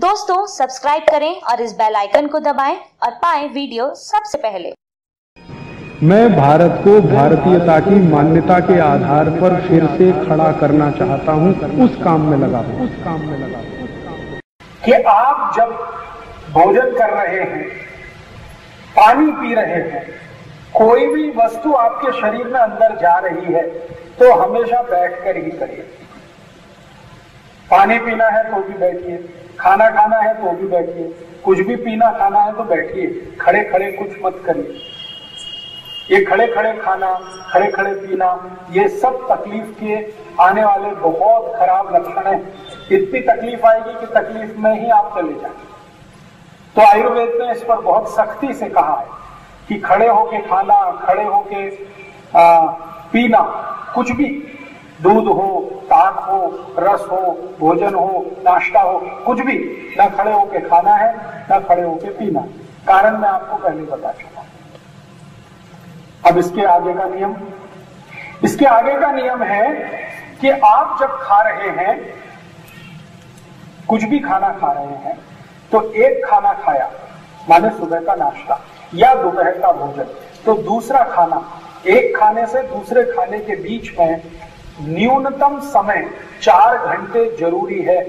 दोस्तों सब्सक्राइब करें और इस बेल आइकन को दबाएं और पाएं वीडियो सबसे पहले। मैं भारत को भारतीयता की मान्यता के आधार पर फिर से खड़ा करना चाहता हूं, उस काम में लगा कि आप जब भोजन कर रहे हैं, पानी पी रहे हैं, कोई भी वस्तु आपके शरीर में अंदर जा रही है तो हमेशा बैठकर ही करिए। पानी पीना है तो भी बैठिए, खाना खाना है तो भी बैठिए, कुछ भी पीना खाना है तो बैठिए, खड़े खड़े कुछ मत करिए। ये खड़े खड़े खाना, खड़े खड़े पीना, ये सब तकलीफ के आने वाले बहुत खराब लक्षण है। इतनी तकलीफ आएगी कि तकलीफ में ही आप चले जाएंगे। तो आयुर्वेद ने इस पर बहुत सख्ती से कहा है कि खड़े होके खाना, खड़े होके पीना, कुछ भी, दूध हो, ताक हो, रस हो, भोजन हो, नाश्ता हो, कुछ भी ना खड़े होके खाना है, ना खड़े होके पीना। कारण मैं आपको पहले बता चुका। अब इसके आगे का नियम है कि आप जब खा रहे हैं, कुछ भी खाना खा रहे हैं, तो एक खाना खाया माने सुबह का नाश्ता या दोपहर का भोजन, तो दूसरा खाना, एक खाने से दूसरे खाने के बीच में न्यूनतम समय 4 घंटे जरूरी है।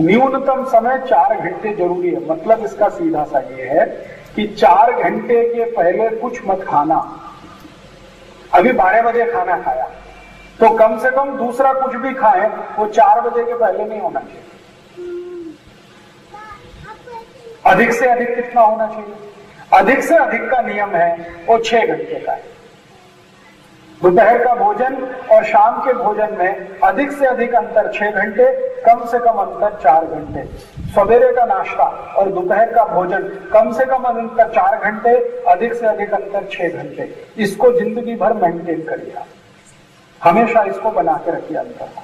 न्यूनतम समय 4 घंटे जरूरी है। मतलब इसका सीधा सा ये है कि 4 घंटे के पहले कुछ मत खाना। अभी 12 बजे खाना खाया तो कम से कम दूसरा कुछ भी खाएं, वो 4 बजे के पहले नहीं होना चाहिए। अधिक से अधिक कितना होना चाहिए? अधिक से अधिक का नियम है वो 6 घंटे का है। दोपहर का भोजन और शाम के भोजन में अधिक से अधिक अंतर 6 घंटे, कम से कम अंतर 4 घंटे। सवेरे का नाश्ता और दोपहर का भोजन, कम से कम अंतर 4 घंटे, अधिक से अधिक अंतर 6 घंटे। इसको जिंदगी भर मेंटेन करिए, हमेशा इसको बना के रखिए अंतर।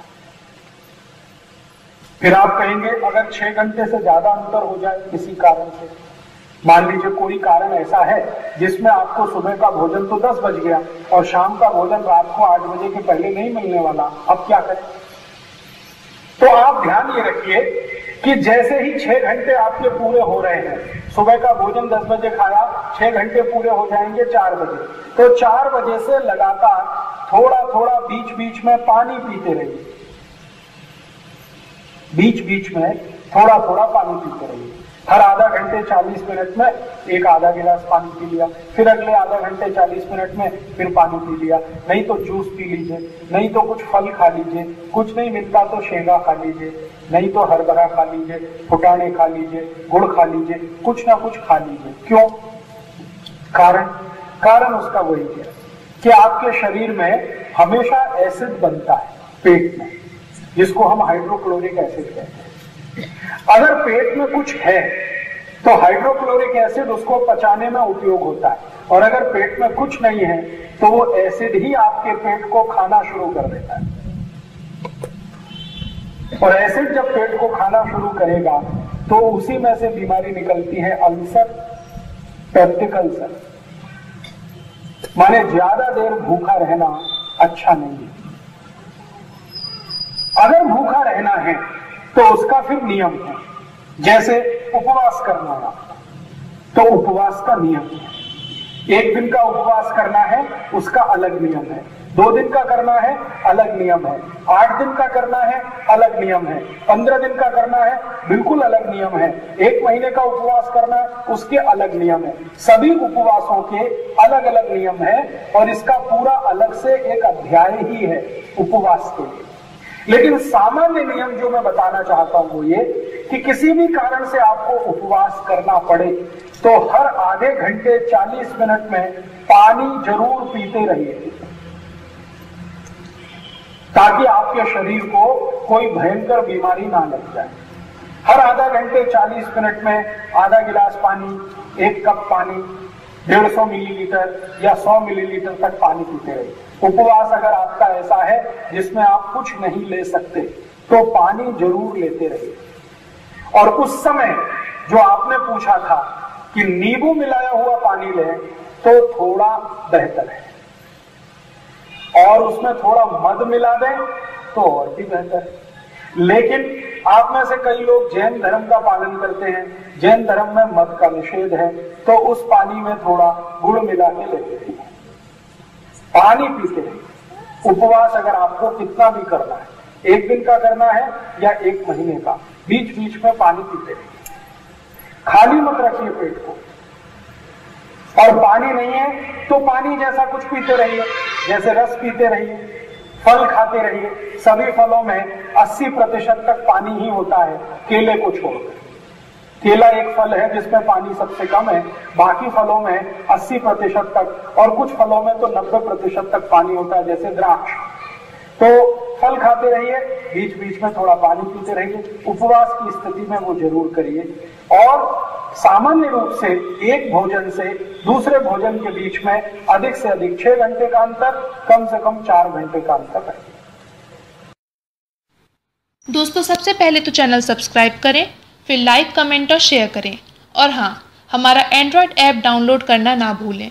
फिर आप कहेंगे अगर 6 घंटे से ज्यादा अंतर हो जाए किसी कारण से, मान लीजिए कोई कारण ऐसा है जिसमें आपको सुबह का भोजन तो 10 बज गया और शाम का भोजन रात को 8 बजे के पहले नहीं मिलने वाला, अब क्या करें? तो आप ध्यान ये रखिए कि जैसे ही 6 घंटे आपके पूरे हो रहे हैं, सुबह का भोजन 10 बजे खाया, 6 घंटे पूरे हो जाएंगे 4 बजे, तो 4 बजे से लगातार थोड़ा थोड़ा बीच बीच में पानी पीते रहिए। बीच बीच में थोड़ा थोड़ा पानी पीते रहिए। हर आधा घंटे 40 मिनट में एक आधा गिलास पानी पी लिया, फिर अगले आधा घंटे 40 मिनट में फिर पानी पी लिया, नहीं तो जूस पी लीजिए, नहीं तो कुछ फल खा लीजिए, कुछ नहीं मिलता तो शेंगा खा लीजिए, नहीं तो हरभरा खा लीजिए, फुटाने खा लीजिए, गुड़ खा लीजिए, कुछ ना कुछ खा लीजिए। क्यों? कारण उसका वही है कि आपके शरीर में हमेशा एसिड बनता है पेट में, जिसको हम हाइड्रोक्लोरिक एसिड कहते हैं। अगर पेट में कुछ है तो हाइड्रोक्लोरिक एसिड उसको पचाने में उपयोग होता है, और अगर पेट में कुछ नहीं है तो वो एसिड ही आपके पेट को खाना शुरू कर देता है। और एसिड जब पेट को खाना शुरू करेगा तो उसी में से बीमारी निकलती है अल्सर, पेप्टिक अल्सर। माने ज्यादा देर भूखा रहना अच्छा नहीं है। अगर भूखा रहना है तो उसका फिर नियम है, जैसे उपवास करना है तो उपवास का नियम है। एक दिन का उपवास करना है उसका अलग नियम है, 2 दिन का करना है अलग नियम है, 8 दिन का करना है अलग नियम है, 15 दिन का करना है बिल्कुल अलग नियम है, 1 महीने का उपवास करना है उसके अलग नियम है। सभी उपवासों के अलग अलग नियम है और इसका पूरा अलग से एक अध्याय ही है उपवास के लिए। लेकिन सामान्य नियम जो मैं बताना चाहता हूं वो ये कि किसी भी कारण से आपको उपवास करना पड़े तो हर आधे घंटे 40 मिनट में पानी जरूर पीते रहिए, ताकि आपके शरीर को कोई भयंकर बीमारी ना लग जाए। हर आधा घंटे 40 मिनट में आधा गिलास पानी, 1 कप पानी, 150 मिलीलीटर या 100 मिलीलीटर तक पानी पीते रहिए। उपवास अगर आपका ऐसा है जिसमें आप कुछ नहीं ले सकते तो पानी जरूर लेते रहिए। और उस समय जो आपने पूछा था कि नींबू मिलाया हुआ पानी लें तो थोड़ा बेहतर है, और उसमें थोड़ा मध मिला दें तो और भी बेहतर है। लेकिन आप में से कई लोग जैन धर्म का पालन करते हैं, जैन धर्म में मद का निषेध है, तो उस पानी में थोड़ा गुड़ मिला के लेते हैं, पानी पीते हैं। उपवास अगर आपको कितना भी करना है, एक दिन का करना है या एक महीने का, बीच बीच में पानी पीते हैं। खाली मत रखिए पेट को, और पानी नहीं है तो पानी जैसा कुछ पीते रहिए, जैसे रस पीते रहिए, फल खाते रहिए। सभी फलों में 80% तक पानी ही होता है, केले को छोड़कर। केला एक फल है जिसमें पानी सबसे कम है, बाकी फलों में 80% तक, और कुछ फलों में तो 90% तक पानी होता है, जैसे द्राक्ष। तो फल खाते रहिए, बीच बीच में थोड़ा पानी पीते रहिए। उपवास की स्थिति में वो जरूर करिए। और सामान्य रूप से एक भोजन से दूसरे भोजन के बीच में अधिक से अधिक 6 घंटे का अंतर, कम से कम 4 घंटे का अंतर है। दोस्तों, सबसे पहले तो चैनल सब्सक्राइब करें, फिर लाइक, कमेंट और शेयर करें। और हाँ, हमारा एंड्रॉयड ऐप डाउनलोड करना ना भूलें।